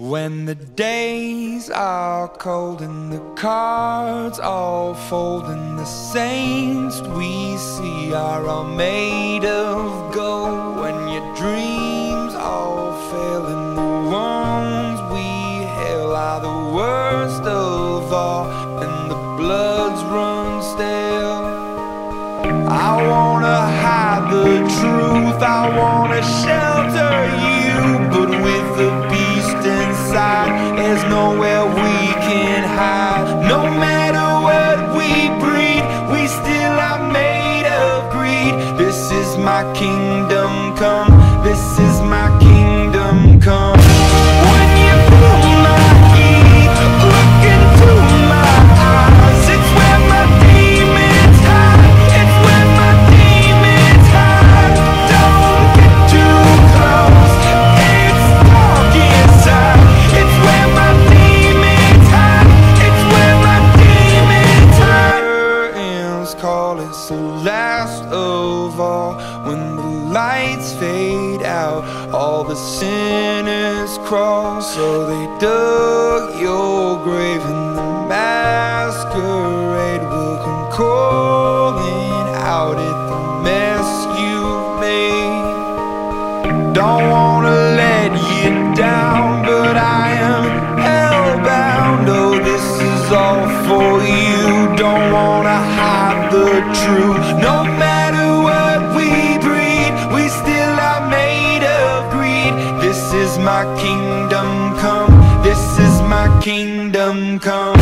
When the days are cold and the cards all fold, and the saints we see are all made of gold, when your dreams all fail and the wrongs we hail are the worst of all, and the bloods run stale. I wanna hide the truth, I wanna shelter you, but with the inside, there's nowhere we can hide. No matter what we breed, we still are made of greed. This is my kingdom come, this is my kingdom come. When you pull my heat, look into my eyes, it's where my demons hide, it's where my demons hide. Don't get too close, it's dark inside. The last of all, when the lights fade out, all the sinners crawl. So they dug your grave, and the masquerade will come calling out at the mess you made. Don't wanna let you down, but I am hellbound. Oh, this is all for you. Don't wanna hide the truth. No matter what we breed, we still are made of greed. This is my kingdom come, this is my kingdom come.